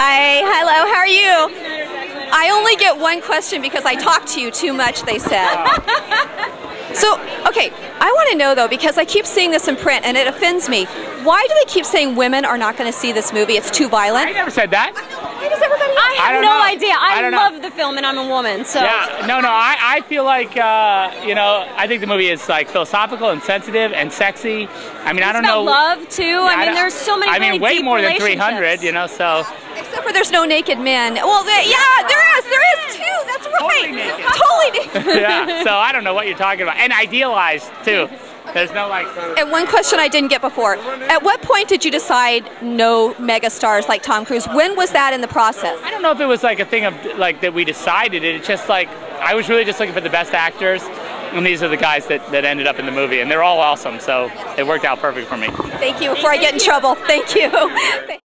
Hi, hello, how are you? I only get one question because I talk to you too much, they said. So, okay, I want to know though, because I keep seeing this in print and it offends me. Why do they keep saying women are not going to see this movie? It's too violent. I never said that. Why does everybody? I have no idea. I love the film and I'm a woman, so. Yeah, no, I feel like, you know, I think the movie is like philosophical and sensitive and sexy. I mean, I don't know. It's about love too. I mean, there's so many really deep relationships. I mean, way more than 300, you know, so. Except for there's no naked men. Well, yeah, there is too. That's right. Totally naked. Totally naked. Yeah, so I don't know what you're talking about. And idealized too. There's no like. And one question I didn't get before. At what point did you decide no megastars like Tom Cruise? When was that in the process? I don't know if it was like a thing of like that we decided it. It's just like I was really just looking for the best actors, and these are the guys that ended up in the movie, and they're all awesome. So it worked out perfect for me. Thank you. Before I get in trouble. Thank you.